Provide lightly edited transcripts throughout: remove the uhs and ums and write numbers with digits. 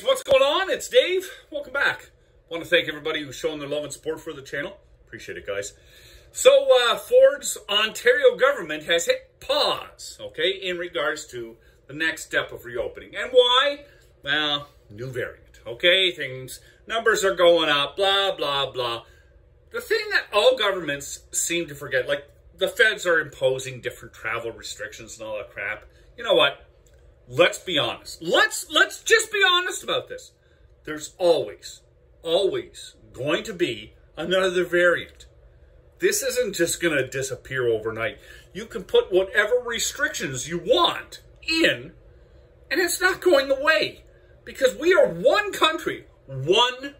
guys, what's going on? It's Dave. Welcome back. I want to thank everybody who's shown their love and support for the channel. Appreciate it, guys. So Ford's Ontario government has hit pause, okay, in regards to the next step of reopening. And why? Well, new variant, okay? Things, numbers are going up, blah, blah, blah. The thing that all governments seem to forget, like the feds are imposing different travel restrictions and all that crap. You know what? Let's be honest. Let's just be honest about this. There's always going to be another variant. This isn't just going to disappear overnight. You can put whatever restrictions you want in, and it's not going away because we are one country. And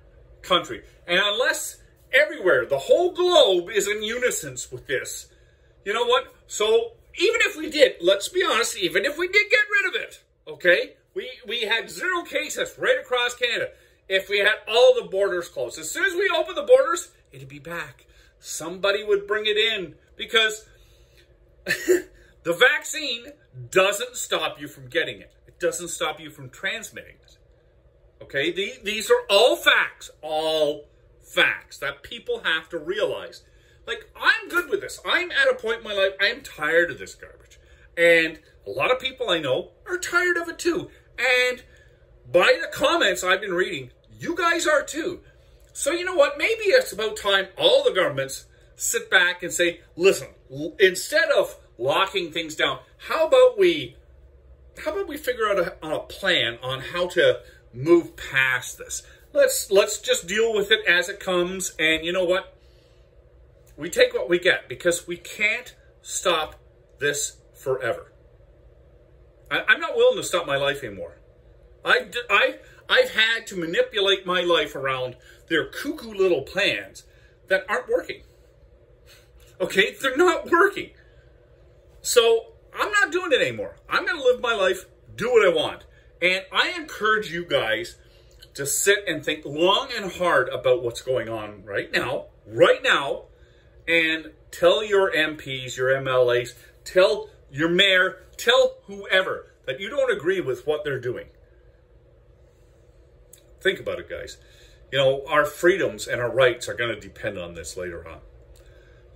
unless everywhere, the whole globe is in unison with this, you know what? So even if we did, let's be honest, even if we did get rid of it, okay? We had zero cases right across Canada. If we had all the borders closed, as soon as we open the borders, it'd be back. Somebody would bring it in because the vaccine doesn't stop you from getting it. It doesn't stop you from transmitting it. Okay, these are all facts that people have to realize. Like, I'm good with this. I'm at a point in my life, I'm tired of this garbage. And a lot of people I know are tired of it too. And by the comments I've been reading, you guys are too. So you know what? Maybe it's about time all the governments sit back and say, listen, instead of locking things down, how about we figure out a plan on how to move past this? Let's just deal with it as it comes. And you know what? We take what we get because we can't stop this forever. I'm not willing to stop my life anymore. I've had to manipulate my life around their cuckoo little plans that aren't working. Okay? They're not working. So I'm not doing it anymore. I'm going to live my life, do what I want. And I encourage you guys to sit and think long and hard about what's going on right now, and tell your MPs, your MLAs, tell your mayor, tell whoever that you don't agree with what they're doing. Think about it, guys. You know, our freedoms and our rights are going to depend on this later on.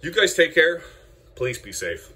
You guys take care. Please be safe.